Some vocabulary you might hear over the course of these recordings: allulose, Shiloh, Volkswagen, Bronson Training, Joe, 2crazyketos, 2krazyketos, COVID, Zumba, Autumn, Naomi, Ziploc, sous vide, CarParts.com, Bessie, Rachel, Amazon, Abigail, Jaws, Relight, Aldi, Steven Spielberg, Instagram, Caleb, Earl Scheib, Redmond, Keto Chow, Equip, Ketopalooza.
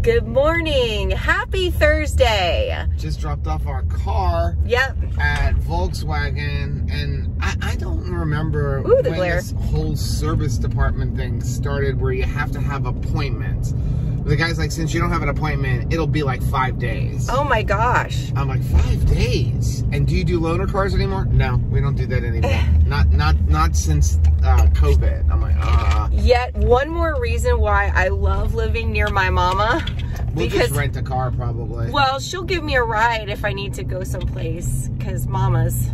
Good morning. Happy Thursday. Just dropped off our car. Yep. At Volkswagen, and I don't remember when this whole service department thing started where you have to have appointments. The guy's like, since you don't have an appointment, it'll be like 5 days. Oh my gosh. I'm like, 5 days? And do you do loaner cars anymore? No, we don't do that anymore. Not since COVID. I'm like, Yet one more reason why I love living near my mama. We'll just rent a car probably. Well, she'll give me a ride if I need to go someplace, because mama's.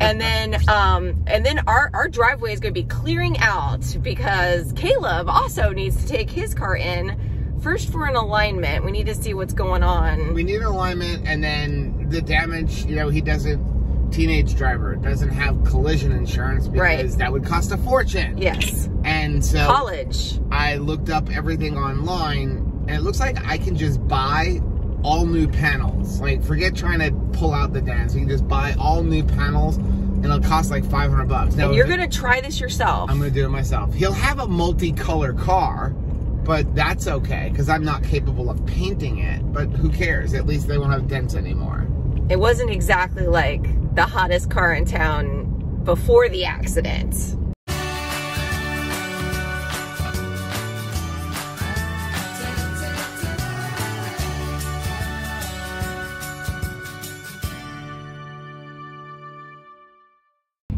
And then our driveway is going to be clearing out because Caleb also needs to take his car in first for an alignment. We need to see what's going on. We need an alignment, and then the damage, you know, he doesn't, teenage driver, doesn't have collision insurance because that would cost a fortune. Yes. And so college. I looked up everything online, and it looks like I can just buy all new panels. Like, forget trying to pull out the dents. You can just buy all new panels, and it'll cost like $500. Now, and you're gonna try this yourself. I'm gonna do it myself. He'll have a multicolor car, but that's okay, because I'm not capable of painting it. But who cares? At least they won't have dents anymore. It wasn't exactly like the hottest car in town before the accident.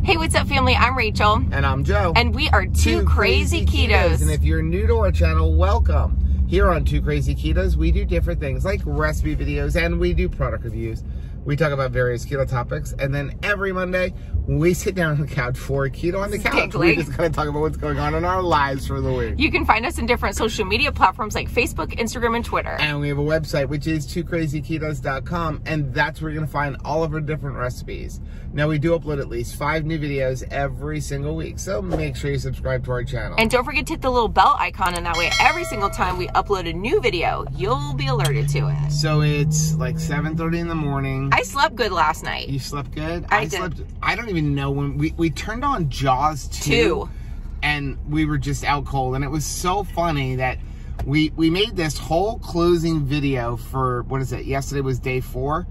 Hey, what's up, family? I'm Rachel. And I'm Joe. And we are Two Crazy Ketos. And if you're new to our channel, welcome. Here on 2 Crazy Ketos, we do different things like recipe videos, and we do product reviews. We talk about various keto topics. And then every Monday, we sit down on the couch for Keto on the Couch. We're just going to talk about what's going on in our lives for the week. You can find us in different social media platforms like Facebook, Instagram, and Twitter. And we have a website, which is 2crazyketos.com. And that's where you're going to find all of our different recipes. Now, we do upload at least 5 new videos every single week. So make sure you subscribe to our channel. And don't forget to hit the little bell icon. And that way, every single time we upload a new video, you'll be alerted to it. So it's like 7:30 in the morning. I slept good last night. You slept good? I did. I don't even know when we turned on Jaws 2, and we were just out cold, and it was so funny that we made this whole closing video for, what is it, yesterday was day 4,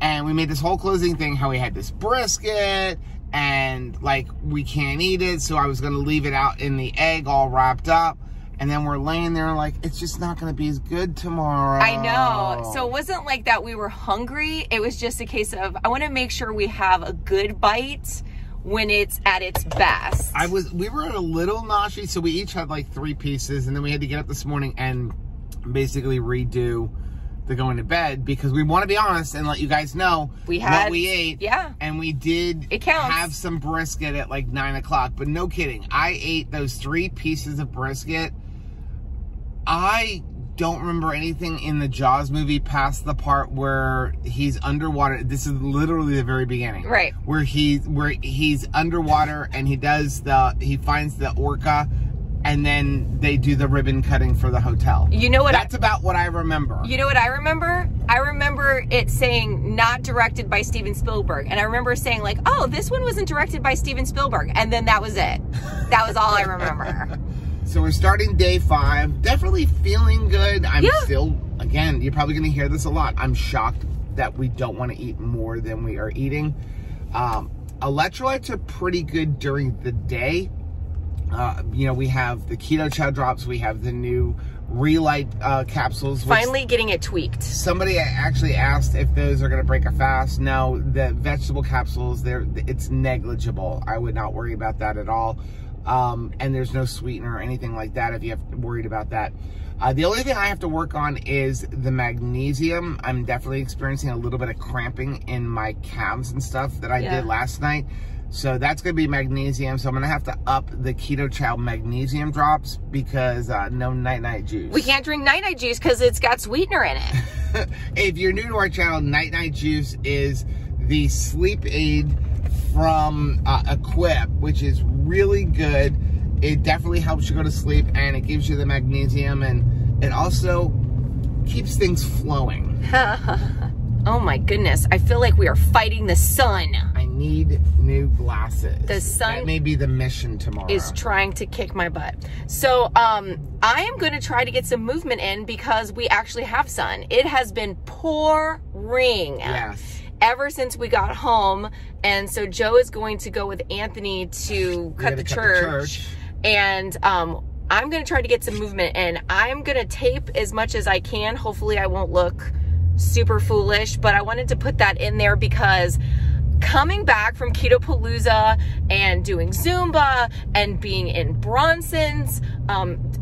and we made this whole closing thing how we had this brisket and like we can't eat it, so I was going to leave it out in the egg all wrapped up. And then we're laying there like, it's just not going to be as good tomorrow. I know. So it wasn't like that we were hungry. It was just a case of, I want to make sure we have a good bite when it's at its best. We were a little nauseous, so we each had like 3 pieces. And then we had to get up this morning and basically redo the going to bed, because we want to be honest and let you guys know what we ate. Yeah. And we did have some brisket at like 9 o'clock. But no kidding, I ate those 3 pieces of brisket. I don't remember anything in the Jaws movie past the part where he's underwater. This is literally the very beginning. Right. Where he's underwater, and he finds the orca, and then they do the ribbon cutting for the hotel. You know what? That's about what I remember. You know what I remember? I remember it saying not directed by Steven Spielberg. And I remember saying like, oh, this one wasn't directed by Steven Spielberg. And then that was it. That was all I remember. So we're starting day 5. Definitely feeling good. I'm still, again, you're probably going to hear this a lot. I'm shocked that we don't want to eat more than we are eating. Electrolytes are pretty good during the day. You know, we have the Keto Chow drops. We have the new Relight capsules. Finally getting it tweaked. Somebody actually asked if those are going to break a fast. No, the vegetable capsules, it's negligible. I would not worry about that at all. And there's no sweetener or anything like that if you have worried about that. The only thing I have to work on is the magnesium. I'm definitely experiencing a little bit of cramping in my calves and stuff that I did last night. So that's going to be magnesium. So I'm going to have to up the Keto Chow magnesium drops, because no night-night juice. We can't drink night-night juice because it's got sweetener in it. If you're new to our channel, night-night juice is the sleep aid from Equip, which is really good. It definitely helps you go to sleep, and it gives you the magnesium, and it also keeps things flowing. Oh my goodness, I feel like we are fighting the sun. I need new glasses. The sun, that may be the mission tomorrow, is trying to kick my butt. So I am going to try to get some movement in because we actually have sun. It has been pouring. Yes. Ever since we got home. And so Joe is going to go with Anthony to cut the church. And I'm going to try to get some movement in. I'm going to tape as much as I can. Hopefully I won't look super foolish, but I wanted to put that in there because coming back from Ketopalooza and doing Zumba and being in Bronson's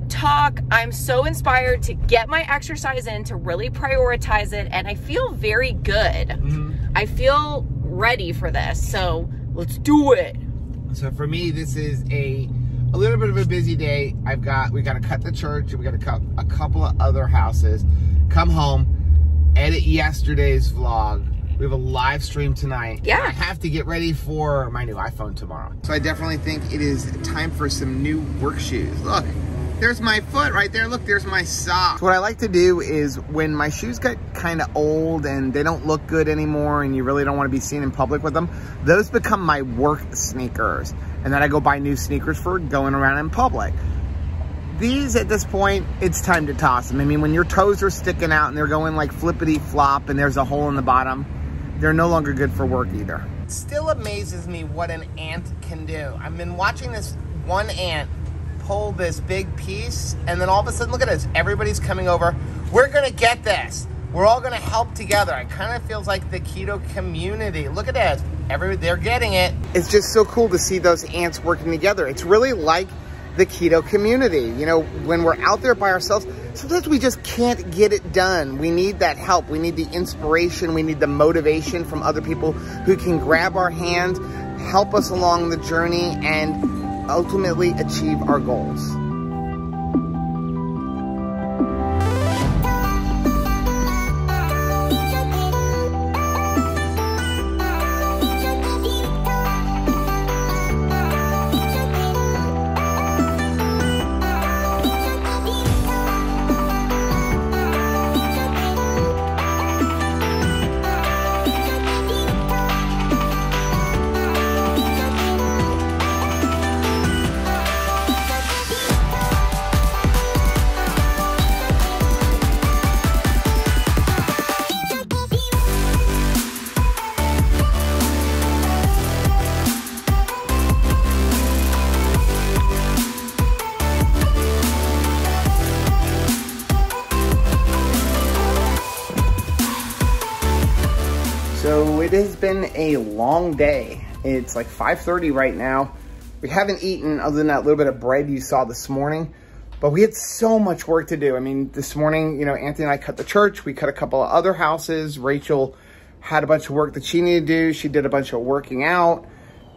talk, I'm so inspired to get my exercise in, to really prioritize it, and I feel very good. I feel ready for this, so let's do it. So for me, this is a little bit of a busy day. We gotta cut the church, and we gotta cut a couple of other houses, come home, edit yesterday's vlog. We have a live stream tonight. Yeah. I have to get ready for my new iPhone tomorrow. So I definitely think it is time for some new work shoes. Look, there's my foot right there. Look, there's my sock. So what I like to do is when my shoes get kind of old and they don't look good anymore and you really don't want to be seen in public with them, those become my work sneakers. And then I go buy new sneakers for going around in public. These, at this point, it's time to toss them. I mean, when your toes are sticking out and they're going like flippity-flop and there's a hole in the bottom, they're no longer good for work either. It still amazes me what an ant can do. I've been watching this one ant pull this big piece, and then all of a sudden, look at this. Everybody's coming over. We're gonna get this. We're all gonna help together. It kind of feels like the keto community. Look at this. They're getting it. It's just so cool to see those ants working together. It's really like the keto community. You know, when we're out there by ourselves, sometimes we just can't get it done. We need that help. We need the inspiration. We need the motivation from other people who can grab our hand, help us along the journey, and ultimately achieve our goals. It has been a long day. It's like 5:30 right now. We haven't eaten other than that little bit of bread you saw this morning, but we had so much work to do. I mean, this morning, you know, Anthony and I cut the church. We cut a couple of other houses. Rachel had a bunch of work that she needed to do. She did a bunch of working out.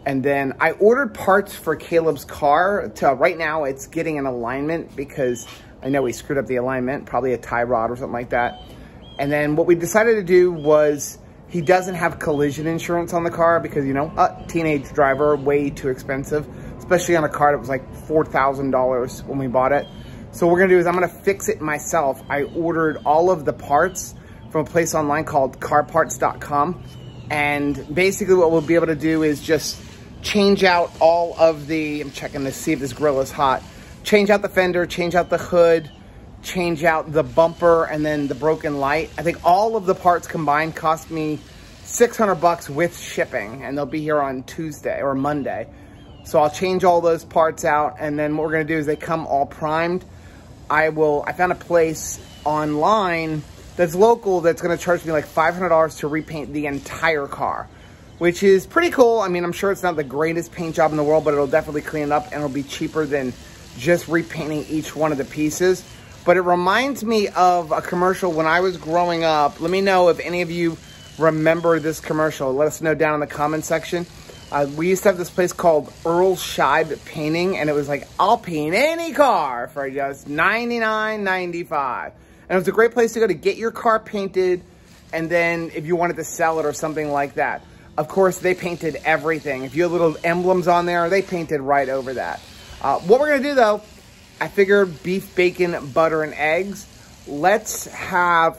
And then I ordered parts for Caleb's car. Right now it's getting an alignment because I know we screwed up the alignment, probably a tie rod or something like that. And then what we decided to do was, he doesn't have collision insurance on the car because, you know, a teenage driver, way too expensive, especially on a car that was like $4,000 when we bought it. So what we're gonna do is I'm gonna fix it myself. I ordered all of the parts from a place online called CarParts.com. And basically what we'll be able to do is just change out all of the, I'm checking to see if this grill is hot, change out the fender, change out the hood, change out the bumper, and then the broken light. I think all of the parts combined cost me $600 with shipping, and they'll be here on Tuesday or Monday. So I'll change all those parts out, and then what we're gonna do is they come all primed. I found a place online that's local that's gonna charge me like $500 to repaint the entire car, which is pretty cool. I mean, I'm sure it's not the greatest paint job in the world, but it'll definitely clean it up, and it'll be cheaper than just repainting each one of the pieces. But it reminds me of a commercial when I was growing up. Let me know if any of you remember this commercial. Let us know down in the comment section. We used to have this place called Earl Scheib Painting, and it was like, I'll paint any car for just $99.95. And it was a great place to go to get your car painted, and then if you wanted to sell it or something like that. Of course, they painted everything. If you had little emblems on there, they painted right over that. What we're gonna do though, I figured beef, bacon, butter, and eggs. Let's have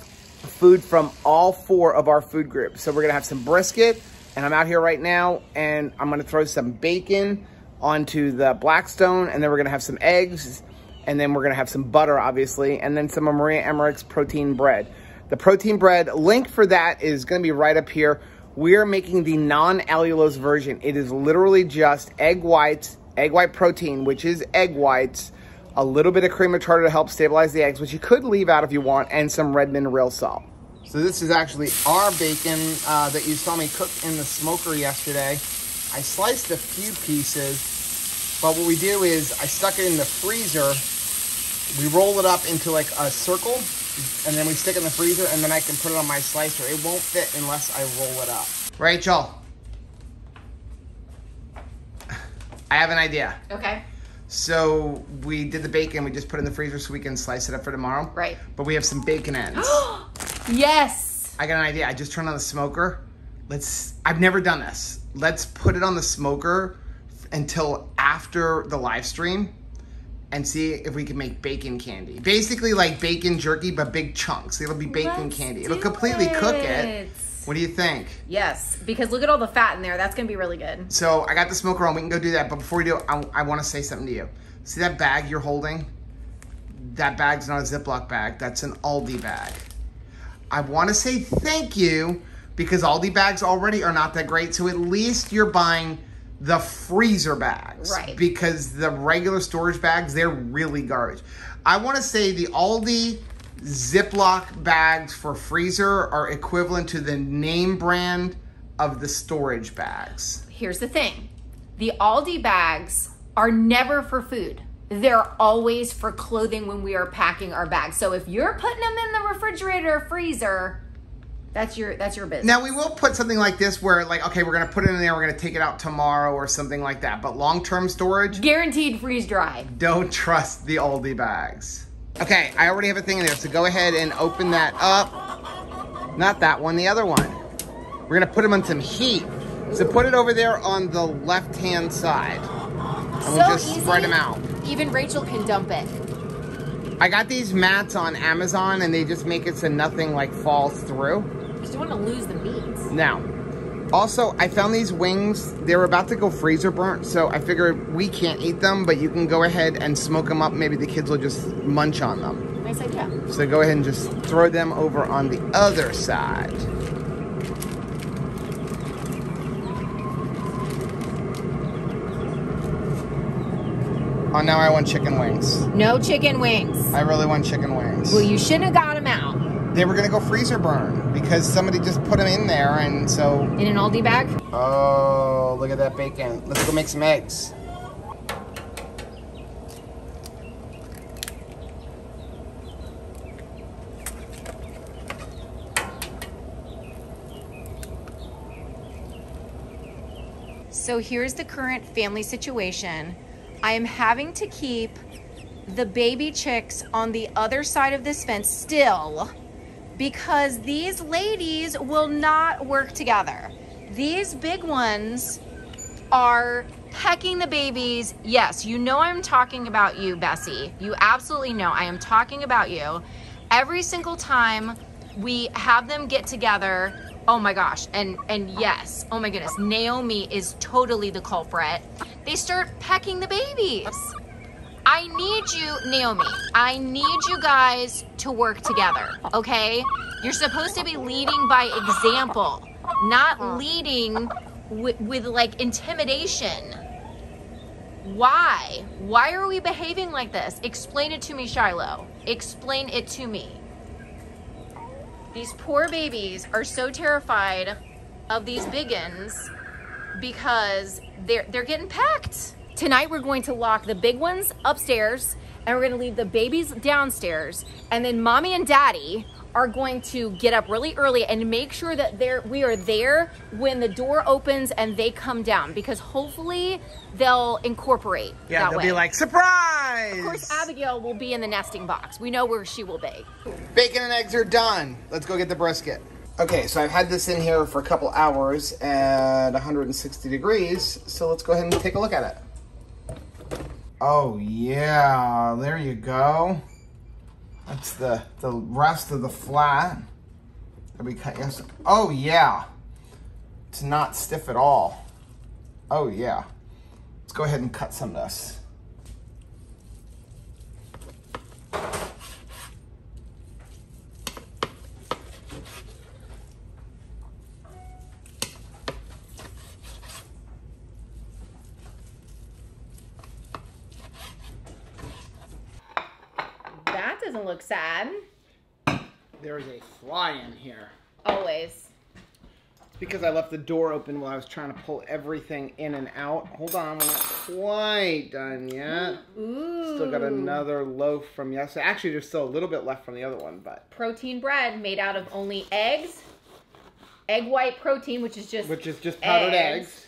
food from all four of our food groups. So we're gonna have some brisket, and I'm out here right now, and I'm gonna throw some bacon onto the Blackstone, and then we're gonna have some eggs, and then we're gonna have some butter, obviously, and then some of Maria Emmerich's protein bread. The protein bread link for that is gonna be right up here. We are making the non-allulose version. It is literally just egg whites, egg white protein, which is egg whites, a little bit of cream of tartar to help stabilize the eggs, which you could leave out if you want, and some Redmond real salt. So this is actually our bacon that you saw me cook in the smoker yesterday. I sliced a few pieces, but what we do is I stuck it in the freezer. We roll it up into like a circle, and then we stick it in the freezer, and then I can put it on my slicer. It won't fit unless I roll it up. Rachel, I have an idea. Okay. So we did the bacon, we just put it in the freezer so we can slice it up for tomorrow. Right. But we have some bacon ends. Yes. I got an idea. I just turned on the smoker. I've never done this. Let's put it on the smoker until after the live stream and see if we can make bacon candy. Basically like bacon jerky, but big chunks. It'll be bacon candy. It'll completely cook it. What do you think? Yes, because look at all the fat in there. That's gonna be really good. So I got the smoker on, we can go do that. But before we do, I wanna say something to you. See that bag you're holding? That bag's not a Ziploc bag, that's an Aldi bag. I want to say thank you because Aldi bags already are not that great. So at least you're buying the freezer bags. Right. Because the regular storage bags, they're really garbage. I want to say the Aldi Ziploc bags for freezer are equivalent to the name brand of the storage bags. Here's the thing. The Aldi bags are never for food. They're always for clothing when we are packing our bags. So if you're putting them in the refrigerator or freezer, that's your business. Now we will put something like this where like, okay, we're gonna put it in there, we're gonna take it out tomorrow or something like that. But long-term storage? Guaranteed freeze dry. Don't trust the Aldi bags. Okay, I already have a thing in there, so go ahead and open that up. Not that one, the other one. We're gonna put them on some heat. So put it over there on the left-hand side. And we'll just spread them out. Even Rachel can dump it. I got these mats on Amazon and they just make it so nothing like falls through. Because you don't want to lose the meats. Now, also I found these wings. They were about to go freezer burnt. So I figured we can't eat them, but you can go ahead and smoke them up. Maybe the kids will just munch on them. Nice idea. So go ahead and just throw them over on the other side. Oh, now I want chicken wings. No chicken wings. I really want chicken wings. Well, you shouldn't have got them out. They were going to go freezer burn because somebody just put them in there and so... In an Aldi bag? Oh, look at that bacon. Let's go make some eggs. So here's the current family situation. I am having to keep the baby chicks on the other side of this fence still because these ladies will not work together. These big ones are pecking the babies. Yes, you know I'm talking about you, Bessie. You absolutely know I am talking about you. Every single time we have them get together, oh my gosh, and yes, oh my goodness, Naomi is totally the culprit. They start pecking the babies. I need you, Naomi, I need you guys to work together, okay? You're supposed to be leading by example, not leading with like intimidation. Why? Why are we behaving like this? Explain it to me, Shiloh. Explain it to me. These poor babies are so terrified of these biggins because they're getting pecked. Tonight we're going to lock the big ones upstairs and we're gonna leave the babies downstairs, and then mommy and daddy are going to get up really early and make sure that we are there when the door opens and they come down, because hopefully they'll incorporate. Yeah, they'll be like, surprise! Of course, Abigail will be in the nesting box. We know where she will be. Bacon and eggs are done. Let's go get the brisket. Okay, so I've had this in here for a couple hours at 160 degrees, so let's go ahead and take a look at it. Oh yeah, there you go. That's the rest of the flat. Did we cut yesterday? Oh, yeah. It's not stiff at all. Oh, yeah. Let's go ahead and cut some of this. That doesn't look sad. There's a fly in here. Always. Because I left the door open while I was trying to pull everything in and out. Hold on, we're not quite done yet. Ooh. Still got another loaf from yesterday. Actually, there's still a little bit left from the other one, but. Protein bread made out of only eggs, egg white protein, which is just powdered eggs.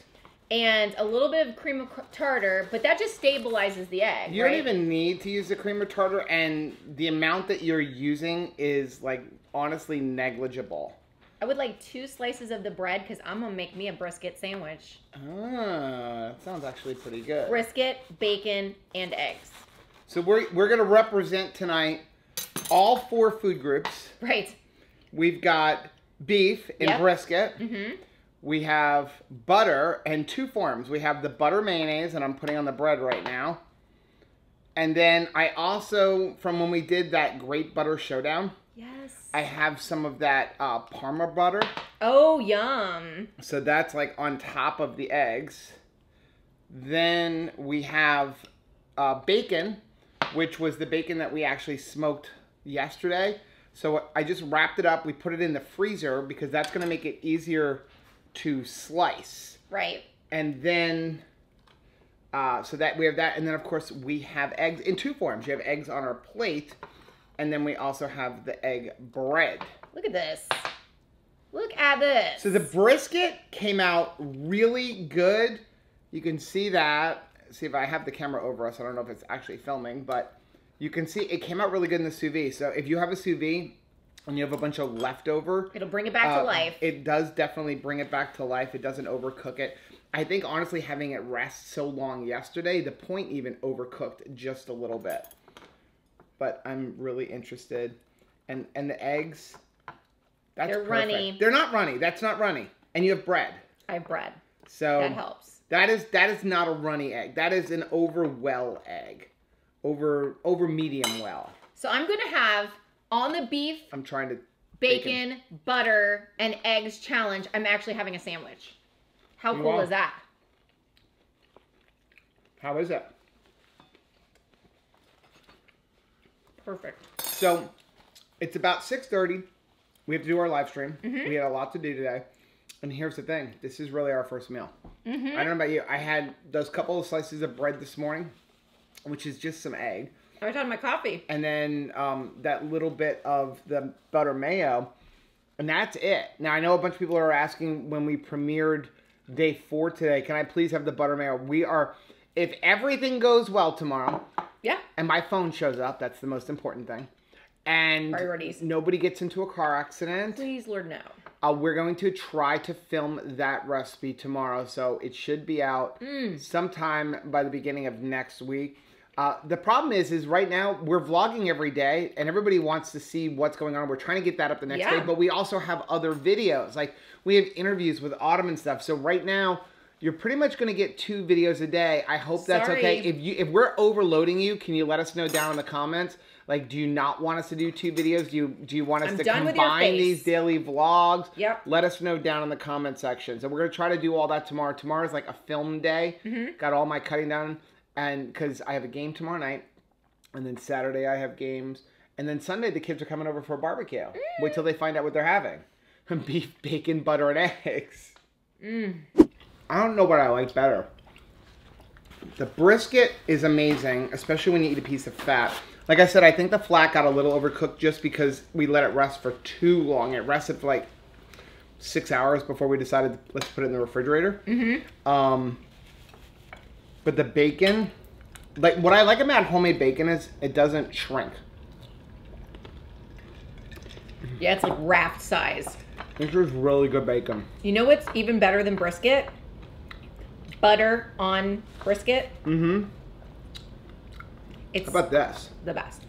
And a little bit of cream of tartar, but that just stabilizes the egg. You don't even need to use the cream of tartar, and the amount that you're using is, like, honestly negligible. I would like 2 slices of the bread because I'm going to make me a brisket sandwich. Ah, that sounds actually pretty good. Brisket, bacon, and eggs. So we're going to represent tonight all 4 food groups. Right. We've got beef and brisket. Mm-hmm. We have butter in 2 forms. We have the butter mayonnaise that I'm putting on the bread right now. And then I also, from when we did that great butter showdown, yes, I have some of that Parma butter. Oh, yum. So that's like on top of the eggs. Then we have bacon, which was the bacon that we actually smoked yesterday. So I just wrapped it up. We put it in the freezer because that's going to make it easier to slice. Right. And then... so that we have that, and then of course we have eggs in 2 forms. You have eggs on our plate, and then we also have the egg bread. Look at this. Look at this. So the brisket came out really good. You can see that. See if I have the camera over us. I don't know if it's actually filming, but you can see it came out really good in the sous vide. So if you have a sous vide and you have a bunch of leftover, it'll bring it back to life. It does definitely bring it back to life. It doesn't overcook it. I think, honestly, having it rest so long yesterday, the point even overcooked just a little bit. But I'm really interested. And the eggs, that's perfect. They're runny. They're not runny. That's not runny. And you have bread. I have bread. So that helps. That is not a runny egg. That is an over-well egg. Over medium well. So I'm going to have, on the beef, I'm trying to bacon, butter, and eggs challenge, I'm actually having a sandwich. How cool is that? How is it? Perfect. So, it's about 6:30. We have to do our live stream. Mm-hmm. We had a lot to do today. And here's the thing. This is really our first meal. Mm-hmm. I don't know about you. I had those couple of slices of bread this morning, which is just some egg. I was having my coffee. And then that little bit of the butter mayo. And that's it. Now, I know a bunch of people are asking when we premiered... Day 4 today. Can I please have the butter mayo? We are, if everything goes well tomorrow. Yeah. And my phone shows up. That's the most important thing. And priorities. Nobody gets into a car accident. Please, Lord, no. We're going to try to film that recipe tomorrow. So it should be out sometime by the beginning of next week. The problem is right now we're vlogging every day and everybody wants to see what's going on. We're trying to get that up the next day, but we also have other videos. Like we have interviews with Autumn and stuff. So right now you're pretty much going to get 2 videos a day. I hope that's okay. If we're overloading you, can you let us know down in the comments? Like, do you not want us to do 2 videos? Do you want us to combine these daily vlogs? Yep. Let us know down in the comment section. So we're going to try to do all that tomorrow. Tomorrow's like a film day. Mm-hmm. Got all my cutting down. And because I have a game tomorrow night, and then Saturday I have games, and then Sunday the kids are coming over for a barbecue. Mm. Wait till they find out what they're having. Beef, bacon, butter, and eggs. Mm. I don't know what I like better. The brisket is amazing, especially when you eat a piece of fat. Like I said, I think the flat got a little overcooked just because we let it rest for too long. It rested for like 6 hours before we decided, let's put it in the refrigerator. Mm-hmm. But the bacon, like what I like about homemade bacon is it doesn't shrink. Yeah, it's like wrapped size. This is really good bacon. You know what's even better than brisket? Butter on brisket. Mm-hmm. It's how about this? The best.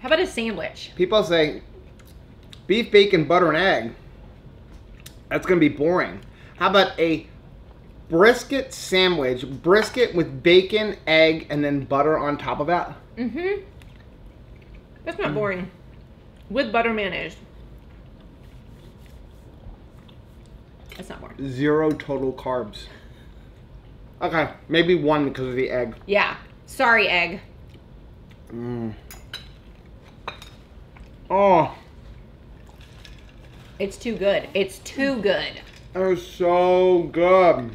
How about a sandwich? People say beef, bacon, butter, and egg. That's going to be boring. How about a brisket sandwich? Brisket with bacon, egg, and then butter on top of that? Mm-hmm. That's not boring. With butter mayonnaise. That's not boring. Zero total carbs. Okay, maybe one because of the egg. Yeah. Sorry, egg. Mm. Oh. It's too good. It's too good. It's so good.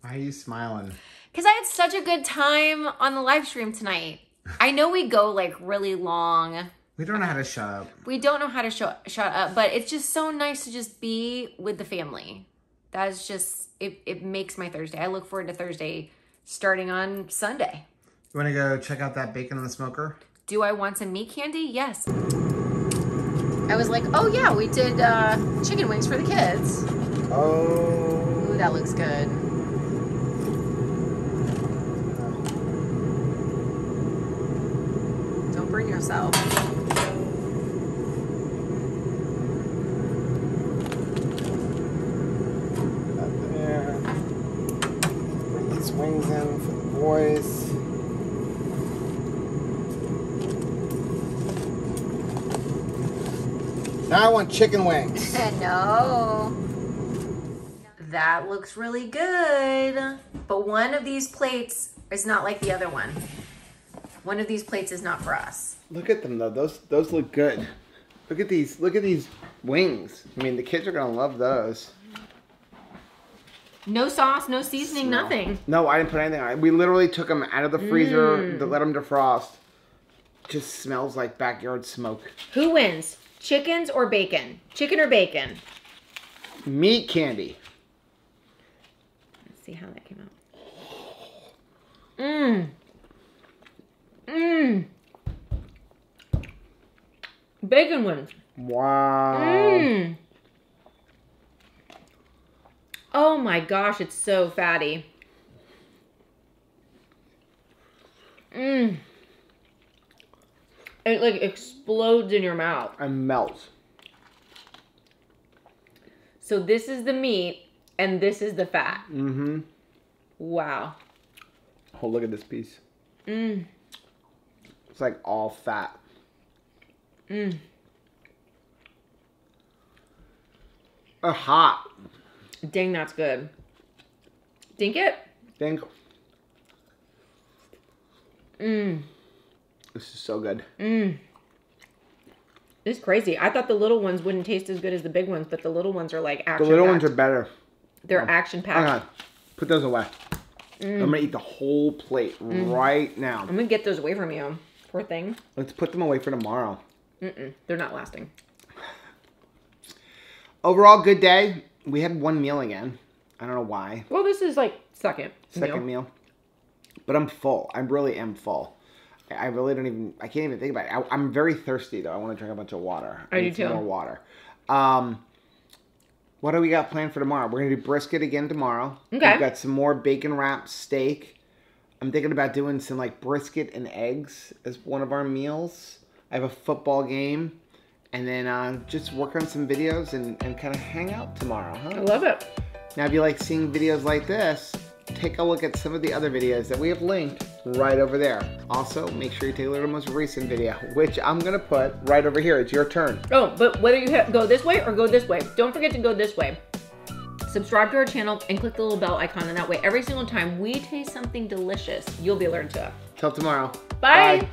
Why are you smiling? Because I had such a good time on the live stream tonight. I know we go like really long. We don't know how to shut up. We don't know how to shut up, but it's just so nice to just be with the family. That is just, it makes my Thursday. I look forward to Thursday starting on Sunday. You want to go check out that bacon on the smoker? Do I want some meat candy? Yes. I was like, oh yeah, we did chicken wings for the kids. Oh. Ooh, that looks good. Don't burn yourself. Up there. Bring these wings in for the boys. Now I want chicken wings. No. That looks really good. But one of these plates is not like the other one. One of these plates is not for us. Look at them though. Those look good. Look at these wings. I mean, the kids are gonna love those. No sauce, no seasoning, nothing. No, I didn't put anything on it. We literally took them out of the freezer to let them defrost. Just smells like backyard smoke. Who wins? Chickens or bacon? Chicken or bacon? Meat candy. Let's see how that came out. Mmm. Mmm. Bacon wins. Wow. Mmm. Oh my gosh, it's so fatty. Mmm. It like explodes in your mouth. And melts. So this is the meat and this is the fat. Mm-hmm. Wow. Oh, look at this piece. Mmm. It's like all fat. Mmm. They're hot. Dang, that's good. Dink it? Dink. Mmm. This is so good. Mmm. This is crazy. I thought the little ones wouldn't taste as good as the big ones, but the little ones are like action-packed. The little ones are better. They're action-packed. Put those away. Mm. I'm going to eat the whole plate right now. I'm going to get those away from you. Poor thing. Let's put them away for tomorrow. Mm-mm. They're not lasting. Overall, good day. We had one meal again. I don't know why. Well, this is like second meal. But I'm full. I really am full. I really don't even, I can't even think about it. I'm very thirsty though. I want to drink a bunch of water. I do too. More water. What do we got planned for tomorrow? We're going to do brisket again tomorrow. Okay. We've got some more bacon wrap steak. I'm thinking about doing some like brisket and eggs as one of our meals. I have a football game. And then just work on some videos and kind of hang out tomorrow, huh? I love it. Now if you like seeing videos like this, take a look at some of the other videos that we have linked right over there. Also, make sure you take a look at the most recent video, which I'm going to put right over here. It's your turn. Oh, but whether you go this way or go this way, don't forget to go this way. Subscribe to our channel and click the little bell icon, and that way every single time we taste something delicious, you'll be alerted to it. Till tomorrow. Bye. Bye.